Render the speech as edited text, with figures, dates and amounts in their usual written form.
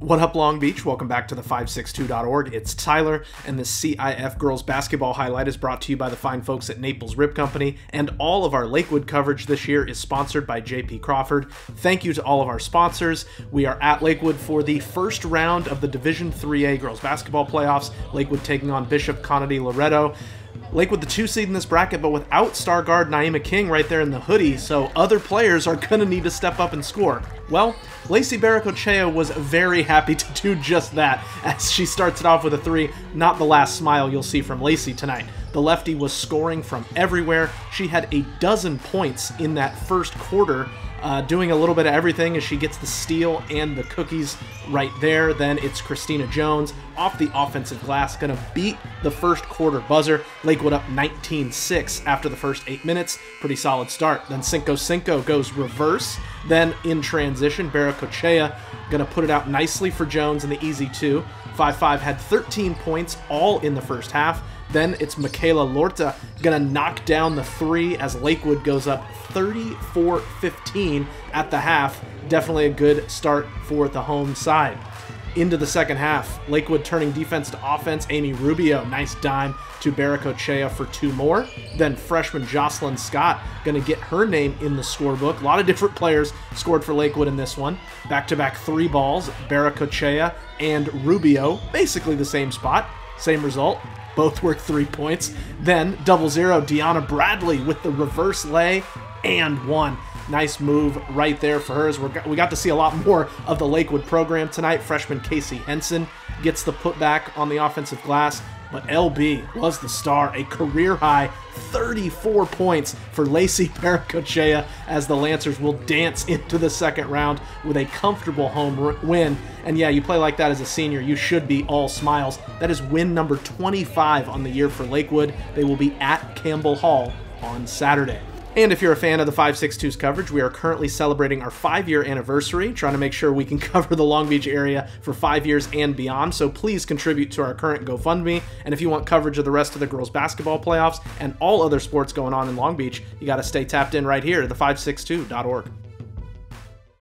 What up, Long Beach? Welcome back to the562.org. It's Tyler, and the CIF Girls Basketball Highlight is brought to you by the fine folks at Naples Rip Company, and all of our Lakewood coverage this year is sponsored by JP Crawford. Thank you to all of our sponsors. We are at Lakewood for the first round of the Division 3A Girls Basketball Playoffs, Lakewood taking on Bishop Conaty-Loretto. Lakewood the 2 seed in this bracket, but without star guard Naima King right there in the hoodie, so other players are going to need to step up and score. Well, Lacey Baricochea was very happy to do just that as she starts it off with a three. Not the last smile you'll see from Lacey tonight. The lefty was scoring from everywhere. She had a dozen points in that first quarter, doing a little bit of everything as she gets the steal and the cookies right there. Then it's Christina Jones off the offensive glass, going to beat the first quarter buzzer. Lakewood up 19-6 after the first 8 minutes. Pretty solid start. Then Cinco goes reverse. Then in transition, Baricochea going to put it out nicely for Jones in the easy two. 5-5 had 13 points all in the first half. Then it's Michaela Lorta going to knock down the three as Lakewood goes up 34-15 at the half. Definitely a good start for the home side. Into the second half, Lakewood turning defense to offense. Amy Rubio, nice dime to Baricochea for two more. Then freshman Jocelyn Scott going to get her name in the scorebook. A lot of different players scored for Lakewood in this one. Back-to-back three balls, Baricochea and Rubio, basically the same spot, same result. Both work 3 points. Then 0-0 Deanna Bradley with the reverse lay and one. Nice move right there for her. As we got to see a lot more of the Lakewood program tonight. Freshman Casey Henson gets the putback on the offensive glass, but LB was the star. A career-high 34 points for Lacey Baricochea as the Lancers will dance into the second round with a comfortable home win. And yeah, you play like that as a senior, you should be all smiles. That is win number 25 on the year for Lakewood. They will be at Campbell Hall on Saturday. And if you're a fan of the 562's coverage, we are currently celebrating our 5-year anniversary, trying to make sure we can cover the Long Beach area for 5 years and beyond, so please contribute to our current GoFundMe. And if you want coverage of the rest of the girls' basketball playoffs and all other sports going on in Long Beach, you got to stay tapped in right here at the562.org.